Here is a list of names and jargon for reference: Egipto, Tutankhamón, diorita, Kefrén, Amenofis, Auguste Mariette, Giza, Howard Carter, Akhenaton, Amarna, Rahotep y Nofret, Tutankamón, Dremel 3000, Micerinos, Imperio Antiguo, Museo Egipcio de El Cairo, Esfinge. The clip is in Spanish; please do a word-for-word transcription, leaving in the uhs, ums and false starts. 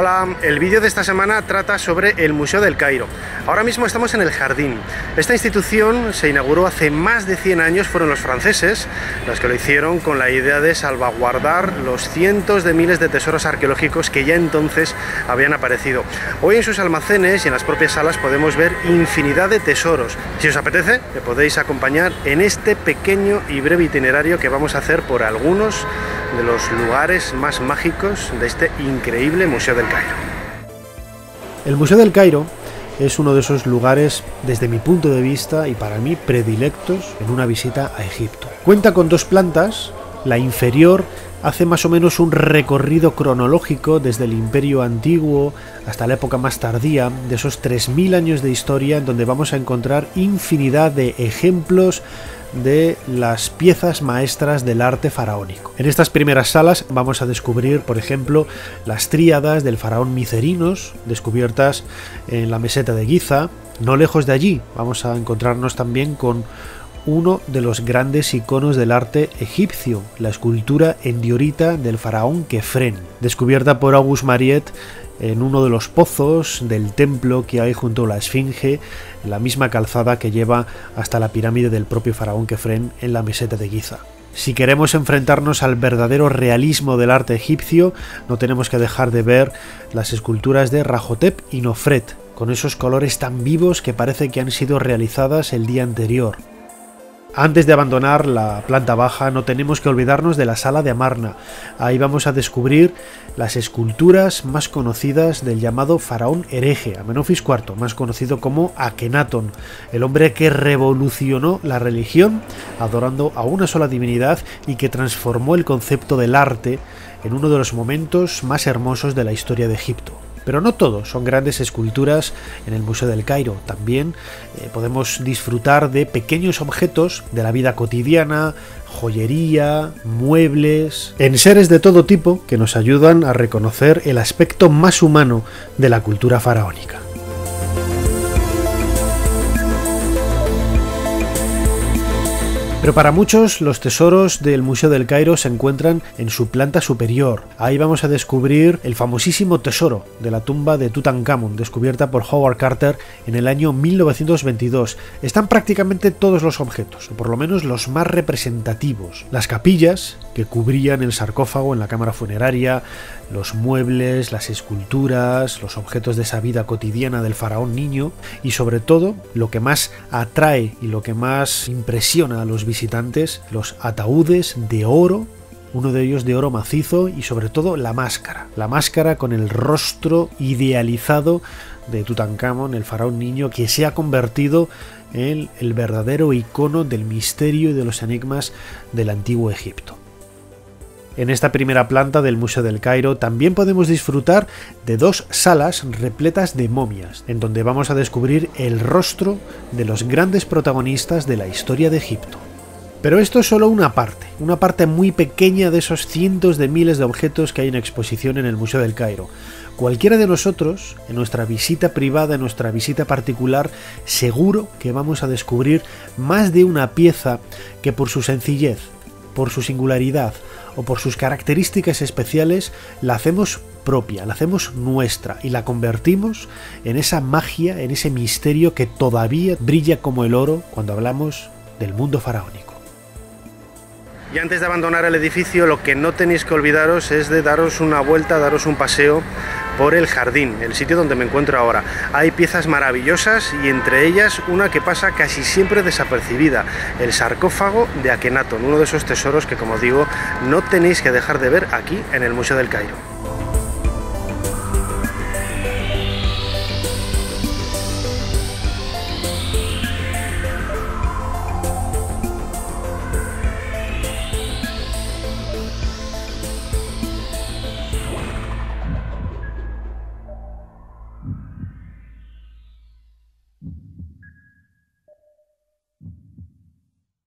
Hola, el vídeo de esta semana trata sobre el Museo del Cairo. Ahora mismo estamos en el jardín. Esta institución se inauguró hace más de cien años, fueron los franceses los que lo hicieron con la idea de salvaguardar los cientos de miles de tesoros arqueológicos que ya entonces habían aparecido. Hoy en sus almacenes y en las propias salas podemos ver infinidad de tesoros. Si os apetece, me podéis acompañar en este pequeño y breve itinerario que vamos a hacer por algunos de los lugares más mágicos de este increíble Museo del Cairo. El Museo del Cairo es uno de esos lugares, desde mi punto de vista y para mí, predilectos en una visita a Egipto. Cuenta con dos plantas, la inferior hace más o menos un recorrido cronológico desde el Imperio Antiguo hasta la época más tardía, de esos tres mil años de historia, en donde vamos a encontrar infinidad de ejemplos de las piezas maestras del arte faraónico. En estas primeras salas vamos a descubrir, por ejemplo, las tríadas del faraón Micerinos, descubiertas en la meseta de Giza. No lejos de allí vamos a encontrarnos también con uno de los grandes iconos del arte egipcio, la escultura en diorita del faraón Kefrén, descubierta por Auguste Mariette en uno de los pozos del templo que hay junto a la Esfinge, en la misma calzada que lleva hasta la pirámide del propio faraón Kefrén en la meseta de Giza. Si queremos enfrentarnos al verdadero realismo del arte egipcio, no tenemos que dejar de ver las esculturas de Rahotep y Nofret, con esos colores tan vivos que parece que han sido realizadas el día anterior. Antes de abandonar la planta baja, no tenemos que olvidarnos de la sala de Amarna. Ahí vamos a descubrir las esculturas más conocidas del llamado faraón hereje, Amenofis cuarto, más conocido como Akhenaton, el hombre que revolucionó la religión adorando a una sola divinidad y que transformó el concepto del arte en uno de los momentos más hermosos de la historia de Egipto. Pero no todo son grandes esculturas en el Museo del Cairo. También eh, podemos disfrutar de pequeños objetos de la vida cotidiana, joyería, muebles, enseres de todo tipo que nos ayudan a reconocer el aspecto más humano de la cultura faraónica. Pero para muchos, los tesoros del Museo del Cairo se encuentran en su planta superior. Ahí vamos a descubrir el famosísimo tesoro de la tumba de Tutankhamón, descubierta por Howard Carter en el año mil novecientos veintidós. Están prácticamente todos los objetos, o por lo menos los más representativos. Las capillas que cubrían el sarcófago en la cámara funeraria, los muebles, las esculturas, los objetos de esa vida cotidiana del faraón niño y, sobre todo, lo que más atrae y lo que más impresiona a los visitantes, los ataúdes de oro, uno de ellos de oro macizo, y sobre todo la máscara, la máscara con el rostro idealizado de Tutankamón, el faraón niño, que se ha convertido en el verdadero icono del misterio y de los enigmas del antiguo Egipto. En esta primera planta del Museo del Cairo también podemos disfrutar de dos salas repletas de momias, en donde vamos a descubrir el rostro de los grandes protagonistas de la historia de Egipto. Pero esto es solo una parte, una parte muy pequeña de esos cientos de miles de objetos que hay en exposición en el Museo del Cairo. Cualquiera de nosotros, en nuestra visita privada, en nuestra visita particular, seguro que vamos a descubrir más de una pieza que, por su sencillez, por su singularidad o por sus características especiales, la hacemos propia, la hacemos nuestra y la convertimos en esa magia, en ese misterio que todavía brilla como el oro cuando hablamos del mundo faraónico. Y antes de abandonar el edificio, lo que no tenéis que olvidaros es de daros una vuelta, daros un paseo por el jardín, el sitio donde me encuentro ahora. Hay piezas maravillosas y entre ellas una que pasa casi siempre desapercibida, el sarcófago de Akhenaton, uno de esos tesoros que, como digo, no tenéis que dejar de ver aquí en el Museo del Cairo.